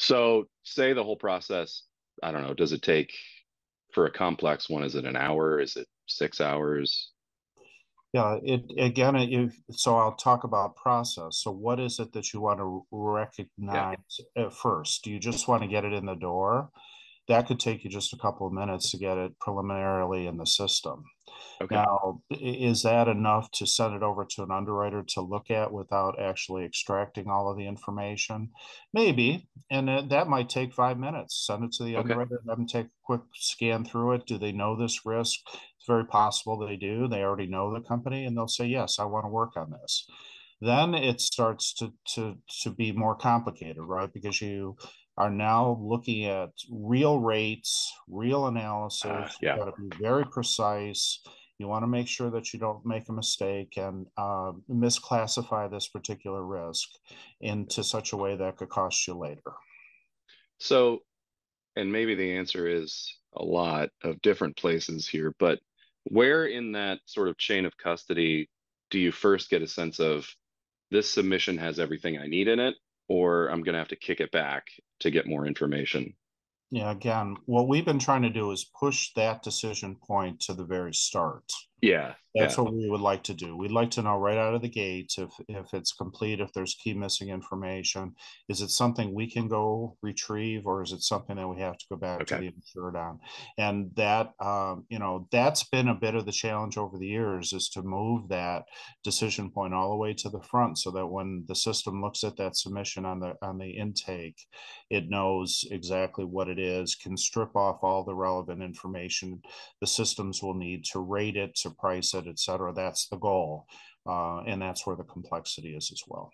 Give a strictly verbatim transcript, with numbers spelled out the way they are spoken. So say the whole process, I don't know, does it take, for a complex one, is it an hour? Is it six hours? Yeah, it again, if, so I'll talk about process. So what is it that you want to recognize yeah. at first? Do you just want to get it in the door? That could take you just a couple of minutes to get it preliminarily in the system. Okay. Now, is that enough to send it over to an underwriter to look at without actually extracting all of the information? Maybe, and that might take five minutes. Send it to the okay. underwriter, let them take a quick scan through it. Do they know this risk? It's very possible they do. They already know the company, and they'll say, yes, I want to work on this. Then it starts to, to, to be more complicated, right? Because you are now looking at real rates, real analysis. Uh, yeah. You got to be very precise. You want to make sure that you don't make a mistake and uh, misclassify this particular risk into such a way that could cost you later. So, and maybe the answer is a lot of different places here, but where in that sort of chain of custody do you first get a sense of this submission has everything I need in it, or I'm going to have to kick it back to get more information? Yeah, again, what we've been trying to do is push that decision point to the very start. Yeah. That's yeah. what we would like to do. We'd like to know right out of the gate if, if it's complete, if there's key missing information. Is it something we can go retrieve, or is it something that we have to go back okay. to the insured on? And that, um, you know, that's been a bit of the challenge over the years, is to move that decision point all the way to the front so that when the system looks at that submission on the, on the intake, it knows exactly what it is, can strip off all the relevant information the systems will need to rate it, to price it, et cetera. That's the goal. Uh, and that's where the complexity is as well.